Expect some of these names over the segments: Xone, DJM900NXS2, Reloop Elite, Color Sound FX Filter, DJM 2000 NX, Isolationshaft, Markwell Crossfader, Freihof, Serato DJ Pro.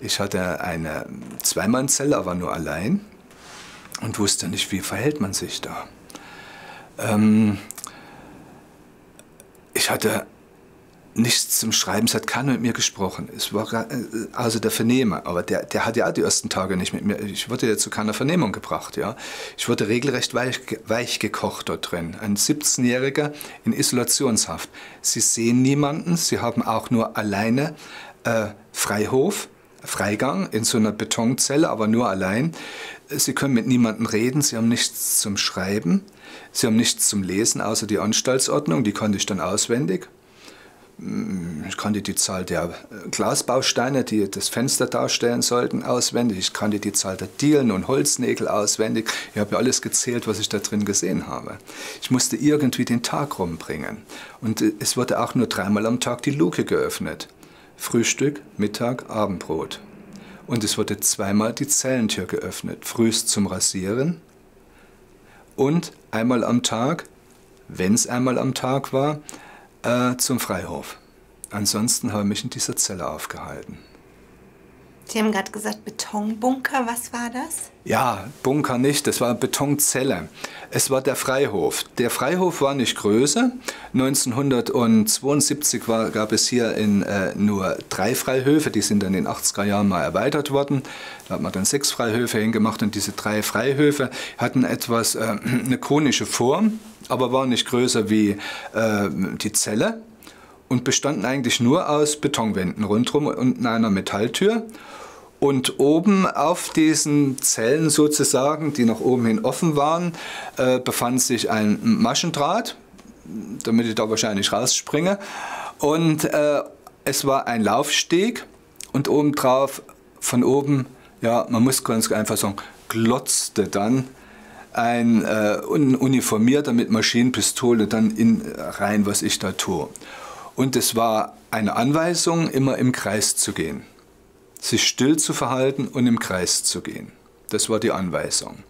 Ich hatte eine Zweimannzelle, aber nur allein und wusste nicht, wie verhält man sich da. Ich hatte nichts zum Schreiben, es hat keiner mit mir gesprochen. Es war also der Vernehmer, aber der hat ja die ersten Tage nicht mit mir, ich wurde ja zu keiner Vernehmung gebracht. Ja. Ich wurde regelrecht weich gekocht dort drin. Ein 17-Jähriger in Isolationshaft. Sie sehen niemanden, sie haben auch nur alleine Freigang in so einer Betonzelle, aber nur allein. Sie können mit niemandem reden, sie haben nichts zum Schreiben, sie haben nichts zum Lesen, außer die Anstaltsordnung, die konnte ich dann auswendig. Ich kannte die Zahl der Glasbausteine, die das Fenster darstellen sollten, auswendig. Ich kannte die Zahl der Dielen und Holznägel auswendig. Ich habe ja alles gezählt, was ich da drin gesehen habe. Ich musste irgendwie den Tag rumbringen. Und es wurde auch nur dreimal am Tag die Luke geöffnet. Frühstück, Mittag, Abendbrot. Und es wurde zweimal die Zellentür geöffnet. Frühst zum Rasieren und einmal am Tag, wenn es einmal am Tag war, zum Freihof. Ansonsten habe ich mich in dieser Zelle aufgehalten. Sie haben gerade gesagt Betonbunker, was war das? Ja, Bunker nicht, das war Betonzelle. Es war der Freihof. Der Freihof war nicht größer. 1972 gab es hier in nur 3 Freihöfe, die sind dann in den 80er Jahren mal erweitert worden. Da hat man dann 6 Freihöfe hingemacht und diese 3 Freihöfe hatten etwas eine konische Form, aber waren nicht größer wie die Zelle und bestanden eigentlich nur aus Betonwänden rundherum und einer Metalltür. Und oben auf diesen Zellen sozusagen, die nach oben hin offen waren, befand sich ein Maschendraht, damit ich da wahrscheinlich rausspringe. Und es war ein Laufsteg und obendrauf, von oben, ja, man muss ganz einfach sagen, glotzte dann ein Uniformierter mit Maschinenpistole dann rein, was ich da tue. Und es war eine Anweisung, immer im Kreis zu gehen. Sich still zu verhalten und im Kreis zu gehen. Das war die Anweisung.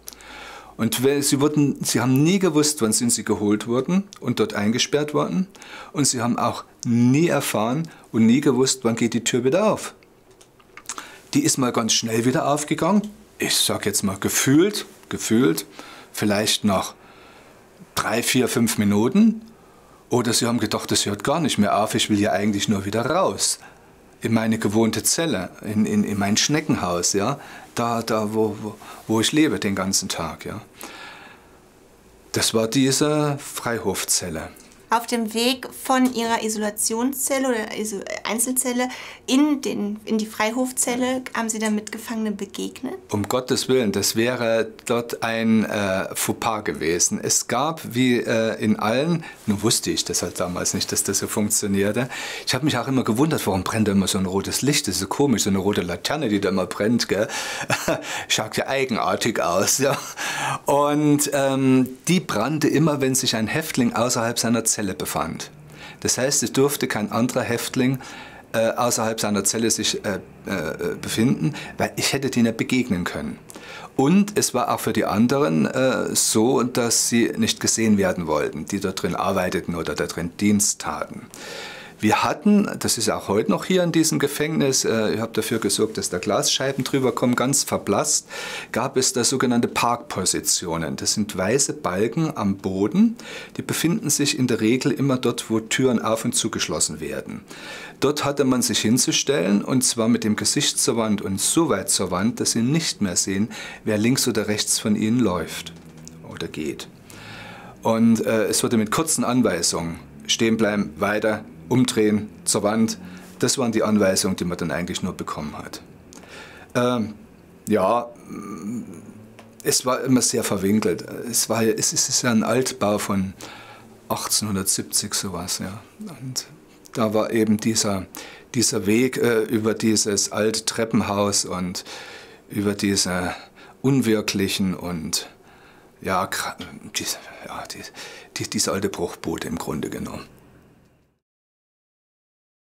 Und sie haben nie gewusst, wann sie geholt wurden und dort eingesperrt wurden. Und sie haben auch nie erfahren und nie gewusst, wann geht die Tür wieder auf. Die ist mal ganz schnell wieder aufgegangen. Ich sag jetzt mal gefühlt, vielleicht nach 3, 4, 5 Minuten. Oder sie haben gedacht, das hört gar nicht mehr auf, ich will ja eigentlich nur wieder raus. In meine gewohnte Zelle, in mein Schneckenhaus, ja, da wo ich lebe den ganzen Tag. Ja. Das war diese Freihofzelle. Auf dem Weg von Ihrer Isolationszelle oder Einzelzelle in die Freihofzelle haben Sie dann mit Gefangenen begegnet? Um Gottes Willen, das wäre dort ein Fauxpas gewesen. Es gab, wie in allen, nun wusste ich das halt damals nicht, dass das so funktionierte. Ich habe mich auch immer gewundert, warum brennt da immer so ein rotes Licht? Das ist so komisch, so eine rote Laterne, die da immer brennt, gell? Schaut ja eigenartig aus, ja. Und die brannte immer, wenn sich ein Häftling außerhalb seiner Zelle befand. Das heißt, es durfte kein anderer Häftling außerhalb seiner Zelle sich befinden, weil ich hätte denen begegnen können. Und es war auch für die anderen so, dass sie nicht gesehen werden wollten, die dort drin arbeiteten oder da drin Dienst taten. Wir hatten, das ist auch heute noch hier in diesem Gefängnis, ich habe dafür gesorgt, dass da Glasscheiben drüber kommen, ganz verblasst, gab es da sogenannte Parkpositionen. Das sind weiße Balken am Boden, die befinden sich in der Regel immer dort, wo Türen auf und zugeschlossen werden. Dort hatte man sich hinzustellen und zwar mit dem Gesicht zur Wand und so weit zur Wand, dass sie nicht mehr sehen, wer links oder rechts von ihnen läuft oder geht. Und es wurde mit kurzen Anweisungen, stehen bleiben, weiter, umdrehen, zur Wand. Das waren die Anweisungen, die man dann eigentlich nur bekommen hat. Ja, es war immer sehr verwinkelt. Es ist ja ein Altbau von 1870 sowas. Ja. Und da war eben dieser Weg über dieses alte Treppenhaus und über diese unwirklichen und ja, diese alte Bruchbude im Grunde genommen.